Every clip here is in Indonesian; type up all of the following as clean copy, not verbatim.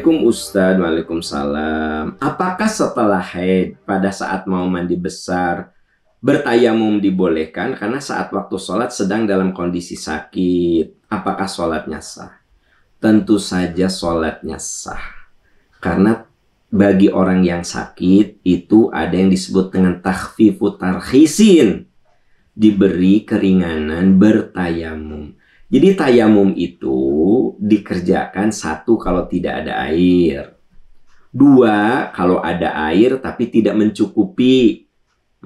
Assalamualaikum Ustadz. Waalaikumsalam. Apakah setelah haid pada saat mau mandi besar bertayamum dibolehkan karena saat waktu sholat sedang dalam kondisi sakit? Apakah sholatnya sah? Tentu saja sholatnya sah. Karena bagi orang yang sakit itu ada yang disebut dengan takhfifu tarkhisin, diberi keringanan bertayamum. Jadi tayamum itu dikerjakan satu kalau tidak ada air, dua kalau ada air tapi tidak mencukupi.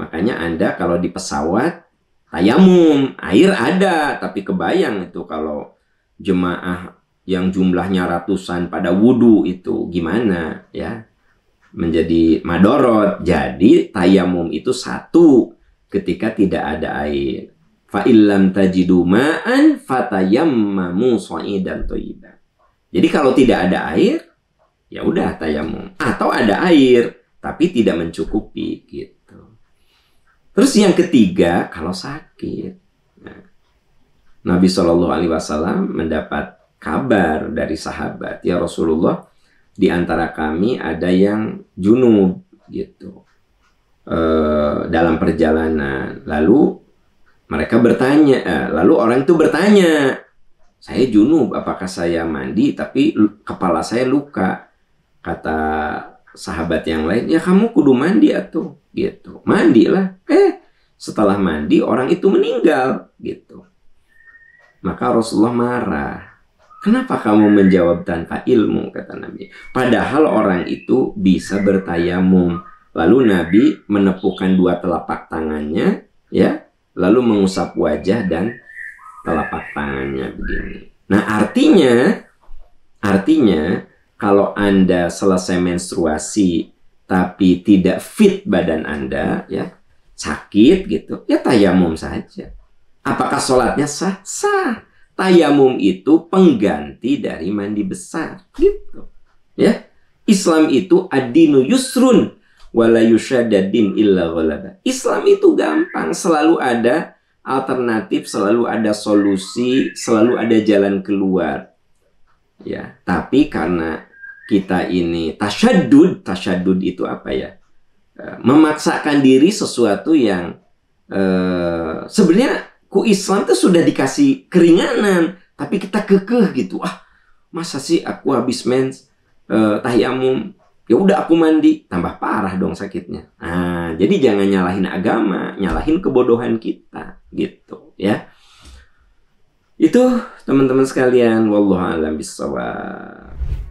Makanya Anda kalau di pesawat tayamum, air ada, tapi kebayang itu kalau jemaah yang jumlahnya ratusan pada wudhu itu gimana ya, menjadi madhorot. Jadi tayamum itu satu ketika tidak ada air. Fa illam tajidu ma'an fatayammamu su'idan thayyiban. Jadi kalau tidak ada air, ya udah tayamum. Atau ada air tapi tidak mencukupi gitu. Terus yang ketiga kalau sakit. Nah, Nabi Shallallahu Alaihi Wasallam mendapat kabar dari sahabat, ya Rasulullah, di antara kami ada yang junub gitu dalam perjalanan. Lalu mereka bertanya, lalu orang itu bertanya, saya junub, apakah saya mandi tapi kepala saya luka? Kata sahabat yang lain, ya kamu kudu mandi atuh, gitu. Mandilah. Setelah mandi orang itu meninggal, gitu. Maka Rasulullah marah. Kenapa kamu menjawab tanpa ilmu, kata Nabi. Padahal orang itu bisa bertayamum. Lalu Nabi menepukkan dua telapak tangannya, ya, lalu mengusap wajah dan telapak tangannya begini. Nah, artinya kalau Anda selesai menstruasi tapi tidak fit badan Anda, ya, sakit gitu, ya tayamum saja. Apakah sholatnya sah? Sah. Tayamum itu pengganti dari mandi besar, gitu. Ya. Islam itu ad-dinu yusrun. Wala yusra addin ilallah. Islam itu gampang, selalu ada alternatif, selalu ada solusi, selalu ada jalan keluar. Ya, tapi karena kita ini tashadud itu apa ya? Memaksakan diri sesuatu yang sebenarnya ku Islam itu sudah dikasih keringanan, tapi kita kekeh gitu. Ah, masa sih aku habis mens tayamum? Ya udah aku mandi, tambah parah dong sakitnya. Nah, jadi jangan nyalahin agama, nyalahin kebodohan kita gitu ya. Itu teman-teman sekalian, wallahualam bisawab.